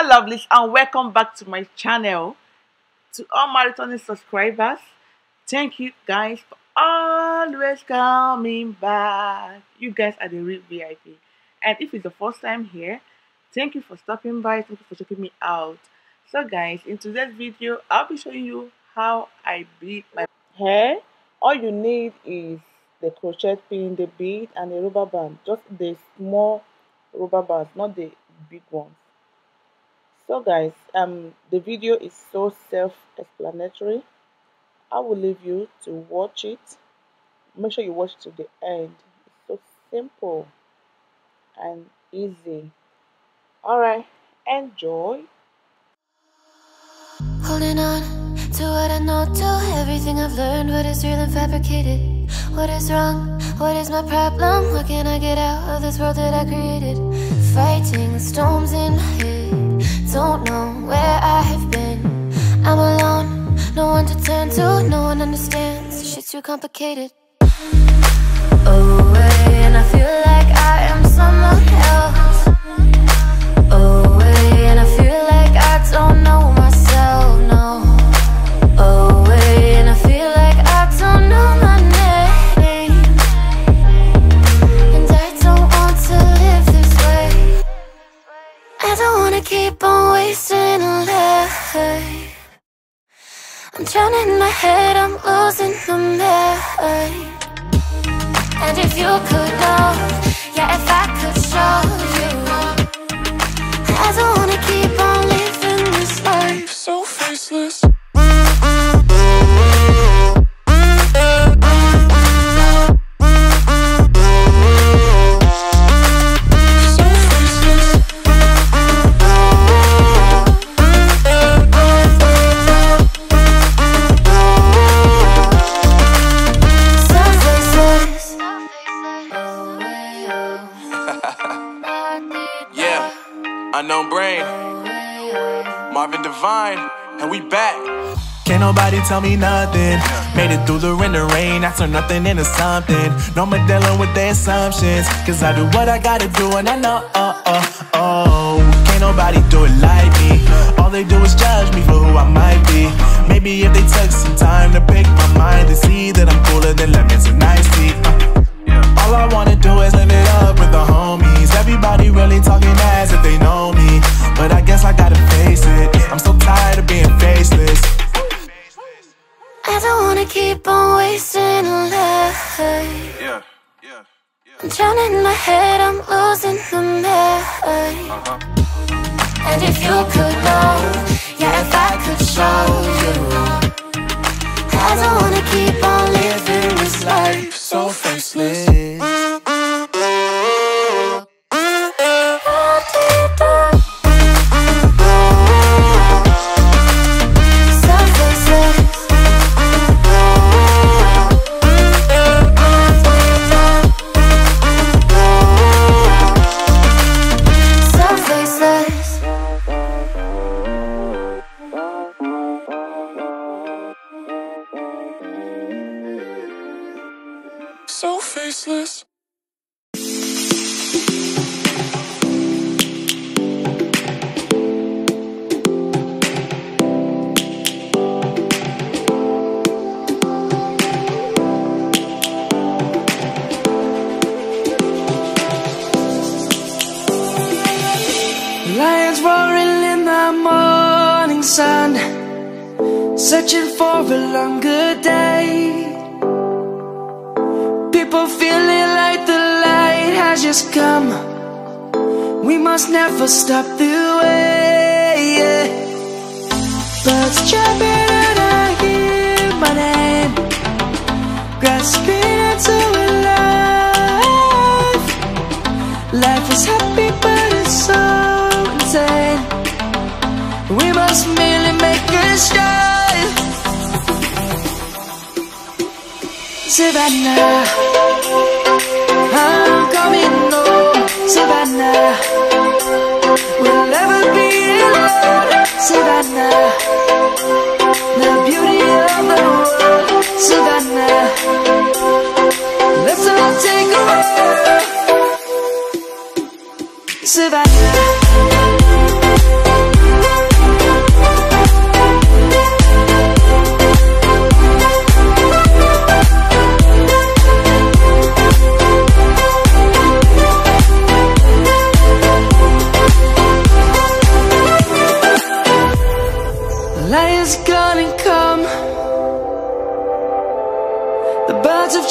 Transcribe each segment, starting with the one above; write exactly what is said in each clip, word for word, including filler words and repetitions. Dear lovelies, and welcome back to my channel. To all my returning subscribers, thank you guys for always coming back. You guys are the real V I P. And if it's the first time here, thank you for stopping by. Thank you for checking me out. So guys, in today's video, I'll be showing you how I bead my hair. All you need is the crochet pin, the bead, and the rubber band. Just the small rubber bands, not the big ones. So guys, um, the video is so self-explanatory. I will leave you to watch it. Make sure you watch it to the end. It's so simple and easy. Alright, enjoy. Holding on to what I know, to everything I've learned. What is real and fabricated? What is wrong? What is my problem? How can I get out of this world that I created? Fighting the storms in my head. Don't know where I have been. I'm alone, no one to turn to, no one understands. Shit's too complicated. Away, and I feel like I am someone else. Away, and I feel like I don't know myself, no. Away, and I feel like I don't know my name. And I don't want to live this way. I don't wanna keep on. I'm drowning in my head, I'm losing my mind. And if you could know, yeah, if I could show you, I don't wanna keep on living this life so faceless. Yeah, unknown brain, Marvin Devine, and we back. Can't nobody tell me nothing. Made it through the rain, the rain. I turned nothing into something. No more dealing with the assumptions, cause I do what I gotta do, and I know, oh, oh, oh. Can't nobody do it like me. All they do is judge me for who I might be. Maybe if they took some time to pick my mind, to see that I'm cooler than lemons and iced tea. Uh. All I wanna do is live it up with the homies. Everybody really talking as if they know me, but I guess I gotta face it. I'm so tired of being faceless. I don't wanna keep on wasting a life. Yeah, yeah, yeah. I'm drowning in my head, I'm losing my mind. Uh-huh. And if you could know, yeah, if I could show you, I don't wanna keep on living this life so faceless. So faceless. Lions roaring in the morning sun, searching for a longer day. People feeling like the light has just come. We must never stop the way, yeah. Birds jumping and I hear my name, grasping into a life. Life is happy but it's so insane. We must merely make a start. Savannah, I'm coming home, Savannah. We'll never be alone, Savannah. The beauty of the world, Savannah. Let's all take a walk, Savannah. words have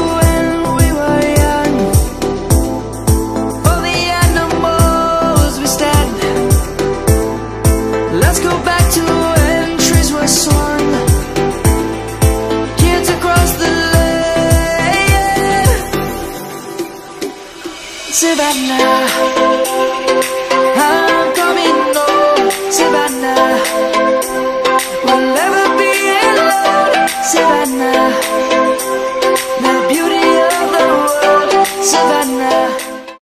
Savannah, I'm coming home. Savannah, well,